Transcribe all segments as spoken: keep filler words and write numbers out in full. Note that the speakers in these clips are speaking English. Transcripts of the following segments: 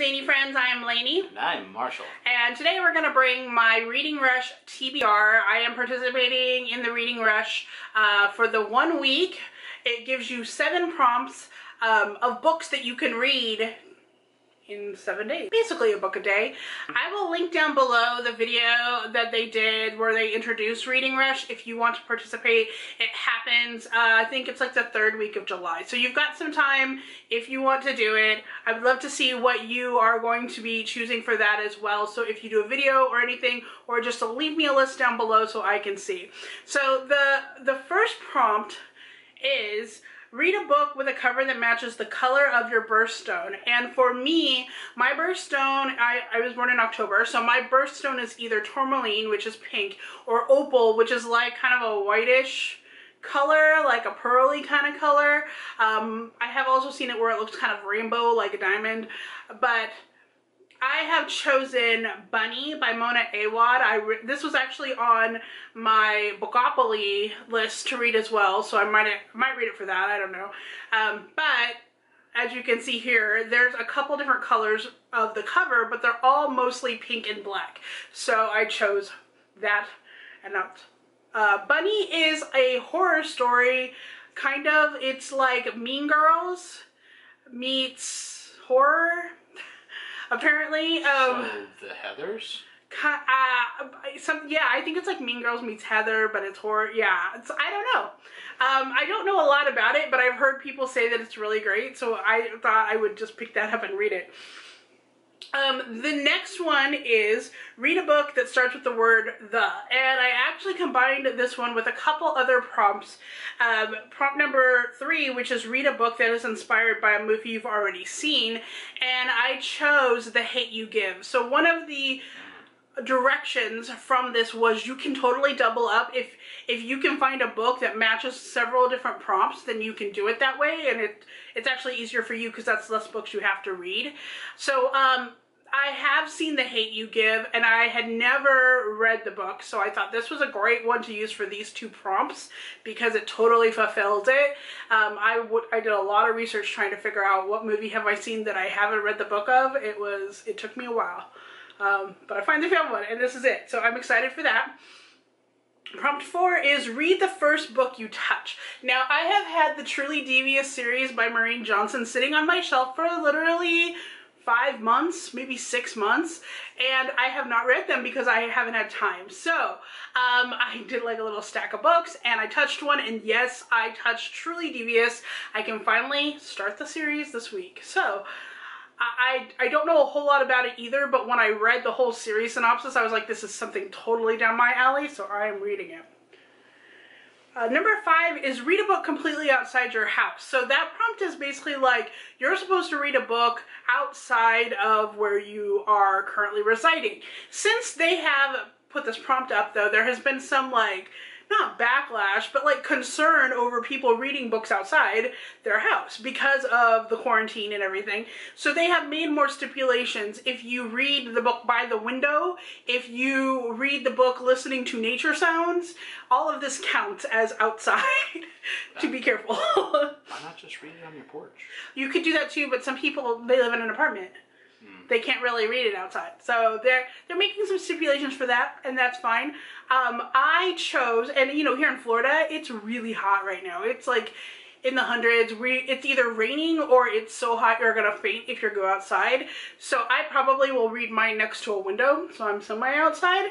Zainey friends, I am Laney. And I am Marshall. And today we're going to bring my Reading Rush T B R. I am participating in the Reading Rush uh, for the one week. It gives you seven prompts um, of books that you can read in seven days. Basically a book a day. I will link down below the video that they did where they introduced Reading Rush if you want to participate. It happens, uh, I think it's like the third week of July. So you've got some time if you want to do it. I'd love to see what you are going to be choosing for that as well. So if you do a video or anything, or just leave me a list down below so I can see. So the, the first prompt is read a book with a cover that matches the color of your birthstone. And for me, my birthstone, I, I was born in October, so my birthstone is either tourmaline, which is pink, or opal, which is like kind of a whitish color, like a pearly kind of color. Um, I have also seen it where it looks kind of rainbow, like a diamond, but I have chosen Bunny by Mona Awad. I re this was actually on my Bookopoly list to read as well, so I might might read it for that, I don't know. Um, but as you can see here, there's a couple different colors of the cover, but they're all mostly pink and black. So I chose that and not. Uh, Bunny is a horror story, kind of. It's like Mean Girls meets horror. Apparently, um, so the Heathers. Uh, some, yeah, I think it's like Mean Girls meets Heather, but it's horror. Yeah, it's, I don't know. Um, I don't know a lot about it, but I've heard people say that it's really great, so I thought I would just pick that up and read it. Um, the next one is read a book that starts with the word "the," and I actually combined this one with a couple other prompts. Um, prompt number three, which is read a book that is inspired by a movie you've already seen, and I chose The Hate U Give. So one of the directions from this was you can totally double up. If if you can find a book that matches several different prompts, then you can do it that way, and it it's actually easier for you because that's less books you have to read. So um I have seen The Hate U Give, and I had never read the book, so I thought this was a great one to use for these two prompts because it totally fulfilled it. Um, I, would, I did a lot of research trying to figure out what movie have I seen that I haven't read the book of. It was, it took me a while, um, but I finally found one, and this is it. So I'm excited for that. Prompt four is read the first book you touch. Now, I have had the Truly Devious series by Maureen Johnson sitting on my shelf for literally five months, maybe six months, and I have not read them because I haven't had time. So um, I did like a little stack of books, and I touched one, and yes, I touched Truly Devious. I can finally start the series this week. So I, I don't know a whole lot about it either, but when I read the whole series synopsis, I was like, this is something totally down my alley, so I am reading it. Uh, number five is read a book completely outside your house. So that prompt is basically like, you're supposed to read a book outside of where you are currently residing. Since they have put this prompt up though, there has been some like, not backlash, but like concern over people reading books outside their house because of the quarantine and everything. So they have made more stipulations. If you read the book by the window, if you read the book listening to nature sounds, all of this counts as outside. To be careful. Why not just read it on your porch? You could do that too, but some people, they live in an apartment. They can't really read it outside. So they're they're making some stipulations for that, and that's fine. Um, I chose, and you know, here in Florida, it's really hot right now. It's like in the hundreds. We, it's either raining or it's so hot you're gonna faint if you go outside. So I probably will read mine next to a window, so I'm somewhere outside.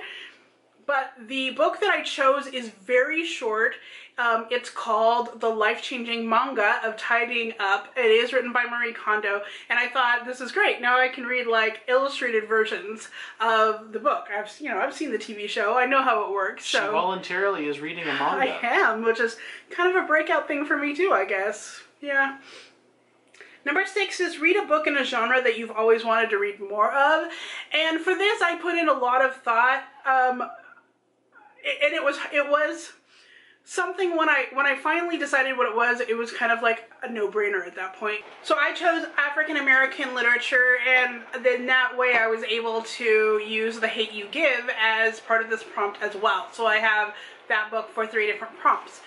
But the book that I chose is very short. Um, it's called The Life-Changing Manga of Tidying Up. It is written by Marie Kondo, and I thought this is great. Now I can read like illustrated versions of the book. I've you know I've seen the T V show. I know how it works. So she voluntarily is reading a manga. I am, which is kind of a breakout thing for me too, I guess. Yeah. Number six is read a book in a genre that you've always wanted to read more of. And for this, I put in a lot of thought. Um, And it was it was something when I when I finally decided what it was, it was kind of like a no-brainer at that point. So I chose African American literature, and then that way I was able to use The Hate U Give as part of this prompt as well. So I have that book for three different prompts.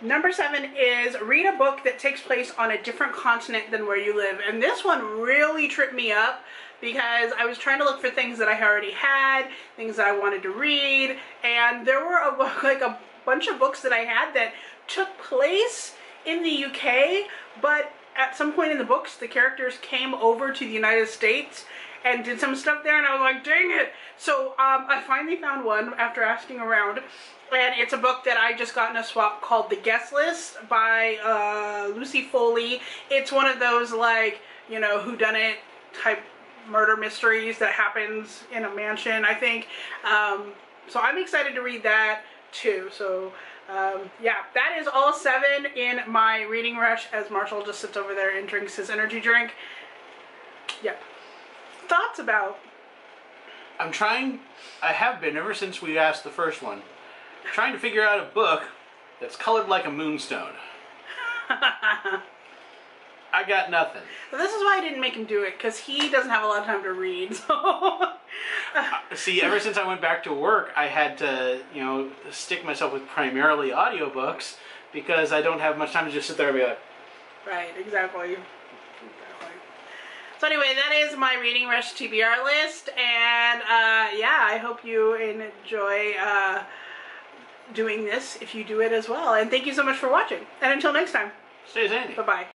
Number seven is read a book that takes place on a different continent than where you live. And this one really tripped me up because I was trying to look for things that I already had, things that I wanted to read, and there were a, like a bunch of books that I had that took place in the U K, but at some point in the books the characters came over to the United States and did some stuff there, and I was like, dang it. So um, I finally found one after asking around, and it's a book that I just got in a swap called The Guest List by uh, Lucy Foley. It's one of those, like, you know, whodunit type murder mysteries that happens in a mansion, I think. Um, so I'm excited to read that too. So um, yeah, that is all seven in my reading rush as Marshall just sits over there and drinks his energy drink. Yep. Thoughts about? I'm trying, I have been ever since we asked the first one, trying to figure out a book that's colored like a moonstone. I got nothing. This is why I didn't make him do it, because he doesn't have a lot of time to read. So. uh, see, ever since I went back to work, I had to, you know, stick myself with primarily audiobooks, because I don't have much time to just sit there and be like... Right, exactly. So anyway, that is my Reading Rush T B R list, and uh, yeah, I hope you enjoy uh, doing this if you do it as well. And thank you so much for watching, and until next time. Stay zany. Bye-bye.